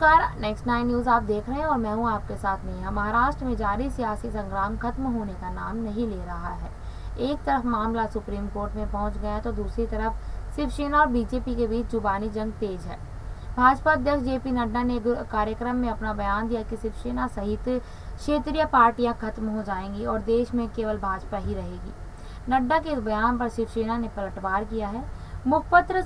नमस्कार, next 9 news आप देख रहे हैं और मैं हूं आपके साथ नेहा। महाराष्ट्र में जारी सियासी संग्राम खत्म होने का नाम नहीं ले रहा है। एक तरफ मामला सुप्रीम कोर्ट में पहुंच गया है तो दूसरी तरफ शिवसेना और बीजेपी के बीच जुबानी जंग तेज है। भाजपा अध्यक्ष जेपी नड्डा ने कार्यक्रम में अपना बयान दिया कि शिवसेना सहित क्षेत्रीय पार्टियाँ खत्म हो जाएंगी और देश में केवल भाजपा ही रहेगी। नड्डा के इस बयान पर शिवसेना ने पलटवार किया है। मुखपत्र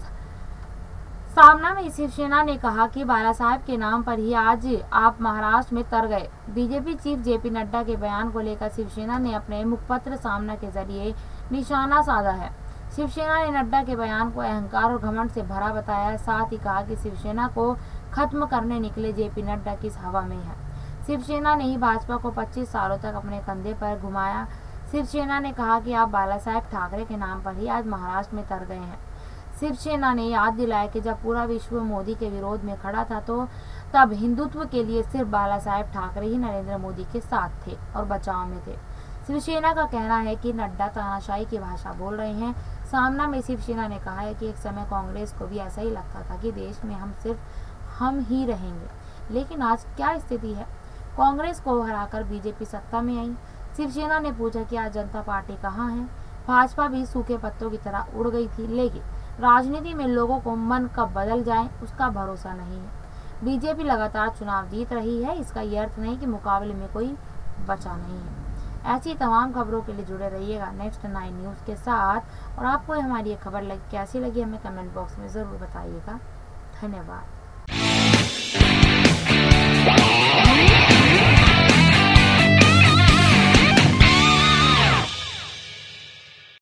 सामना में शिवसेना ने कहा कि बाला साहेब के नाम पर ही आज आप महाराष्ट्र में तर गए। बीजेपी चीफ जेपी नड्डा के बयान को लेकर शिवसेना ने अपने मुखपत्र सामना के जरिए निशाना साधा है। शिवसेना ने नड्डा के बयान को अहंकार और घमंड से भरा बताया है। साथ ही कहा कि शिवसेना को खत्म करने निकले जेपी नड्डा किस हवा में है। शिवसेना ने ही भाजपा को 25 सालों तक अपने कंधे पर घुमाया। शिवसेना ने कहा कि आप बाला साहेब ठाकरे के नाम पर ही आज महाराष्ट्र में तर गए हैं। शिवसेना ने याद दिलाया कि जब पूरा विश्व मोदी के विरोध में खड़ा था तो तब हिंदुत्व के लिए सिर्फ बाला साहेब ठाकरे ही नरेंद्र मोदी के साथ थे और बचाव में थे। शिवसेना का कहना है कि नड्डा तानाशाही की भाषा बोल रहे हैं। सामना में शिवसेना ने कहा है कि एक समय कांग्रेस को भी ऐसा ही लगता था कि देश में हम सिर्फ हम ही रहेंगे, लेकिन आज क्या स्थिति है। कांग्रेस को हराकर बीजेपी सत्ता में आई। शिवसेना ने पूछा कि आज जनता पार्टी कहाँ है। भाजपा भी सूखे पत्तों की तरह उड़ गई थी, लेकिन राजनीति में लोगों को मन कब बदल जाए उसका भरोसा नहीं है। बीजेपी लगातार चुनाव जीत रही है, इसका यह अर्थ नहीं कि मुकाबले में कोई बचा नहीं है। ऐसी तमाम खबरों के लिए जुड़े रहिएगा नेक्स्ट 9 न्यूज़ के साथ। और आपको हमारी ये खबर कैसी लगी हमें कमेंट बॉक्स में ज़रूर बताइएगा। धन्यवाद।